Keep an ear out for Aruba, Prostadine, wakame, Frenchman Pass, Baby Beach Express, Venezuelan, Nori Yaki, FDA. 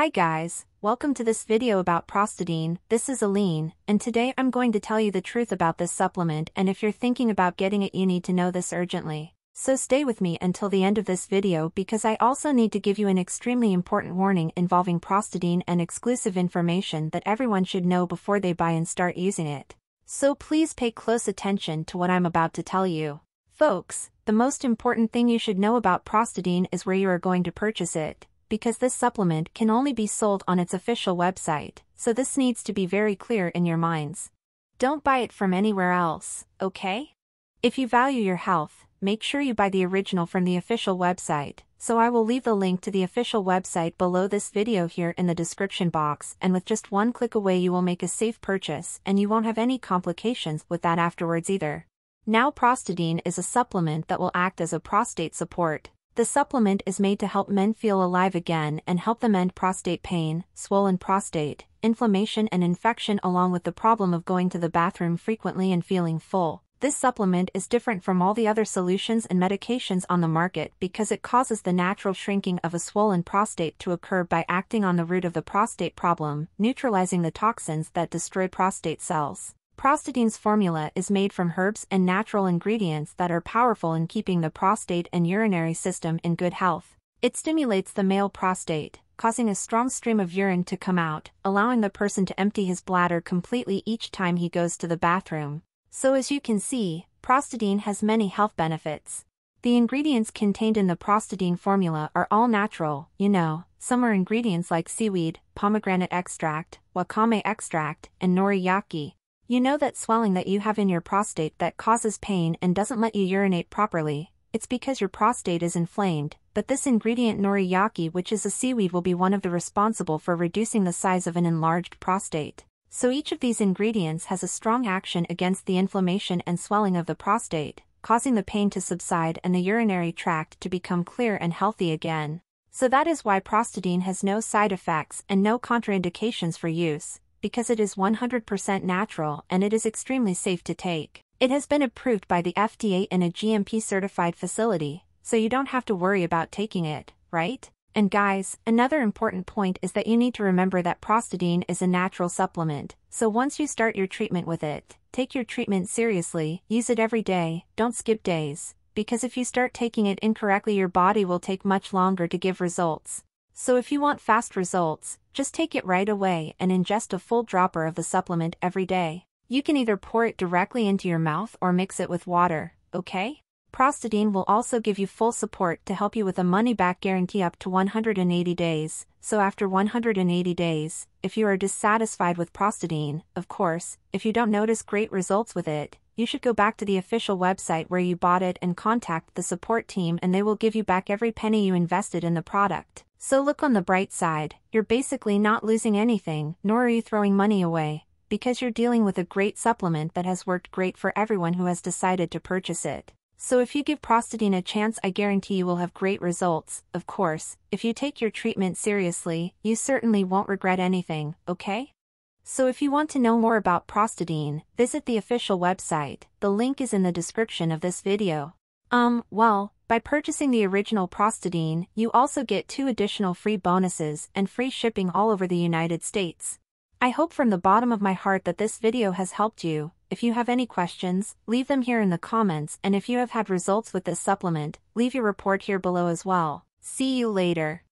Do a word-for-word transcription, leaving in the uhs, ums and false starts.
Hi guys, welcome to this video about Prostadine. This is Aline, and today I'm going to tell you the truth about this supplement, and if you're thinking about getting it you need to know this urgently. So stay with me until the end of this video because I also need to give you an extremely important warning involving Prostadine and exclusive information that everyone should know before they buy and start using it. So please pay close attention to what I'm about to tell you. Folks, the most important thing you should know about Prostadine is where you are going to purchase it, because this supplement can only be sold on its official website, so this needs to be very clear in your minds. Don't buy it from anywhere else, okay? If you value your health, make sure you buy the original from the official website, so I will leave the link to the official website below this video here in the description box, and with just one click away you will make a safe purchase and you won't have any complications with that afterwards either. Now Prostadine is a supplement that will act as a prostate support. The supplement is made to help men feel alive again and help them end prostate pain, swollen prostate, inflammation and infection along with the problem of going to the bathroom frequently and feeling full. This supplement is different from all the other solutions and medications on the market because it causes the natural shrinking of a swollen prostate to occur by acting on the root of the prostate problem, neutralizing the toxins that destroy prostate cells. Prostadine's formula is made from herbs and natural ingredients that are powerful in keeping the prostate and urinary system in good health. It stimulates the male prostate, causing a strong stream of urine to come out, allowing the person to empty his bladder completely each time he goes to the bathroom. So as you can see, Prostadine has many health benefits. The ingredients contained in the Prostadine formula are all natural, you know. Some are ingredients like seaweed, pomegranate extract, wakame extract, and nori yaki. You know that swelling that you have in your prostate that causes pain and doesn't let you urinate properly? It's because your prostate is inflamed, but this ingredient nori yaki, which is a seaweed, will be one of the responsible for reducing the size of an enlarged prostate. So each of these ingredients has a strong action against the inflammation and swelling of the prostate, causing the pain to subside and the urinary tract to become clear and healthy again. So that is why Prostadine has no side effects and no contraindications for use, because it is one hundred percent natural and it is extremely safe to take. It has been approved by the F D A in a G M P-certified facility, so you don't have to worry about taking it, right? And guys, another important point is that you need to remember that Prostadine is a natural supplement, so once you start your treatment with it, take your treatment seriously, use it every day, don't skip days, because if you start taking it incorrectly your body will take much longer to give results. So if you want fast results, just take it right away and ingest a full dropper of the supplement every day. You can either pour it directly into your mouth or mix it with water, okay? Prostadine will also give you full support to help you with a money-back guarantee up to one hundred eighty days, so after one hundred eighty days, if you are dissatisfied with Prostadine, of course, if you don't notice great results with it, you should go back to the official website where you bought it and contact the support team and they will give you back every penny you invested in the product. So look on the bright side, you're basically not losing anything, nor are you throwing money away, because you're dealing with a great supplement that has worked great for everyone who has decided to purchase it. So if you give Prostadine a chance, I guarantee you will have great results. Of course, if you take your treatment seriously, you certainly won't regret anything, okay? So if you want to know more about Prostadine, visit the official website, the link is in the description of this video. Um, well, by purchasing the original Prostadine, you also get two additional free bonuses and free shipping all over the United States. I hope from the bottom of my heart that this video has helped you. If you have any questions, leave them here in the comments, and if you have had results with this supplement, leave your report here below as well. See you later.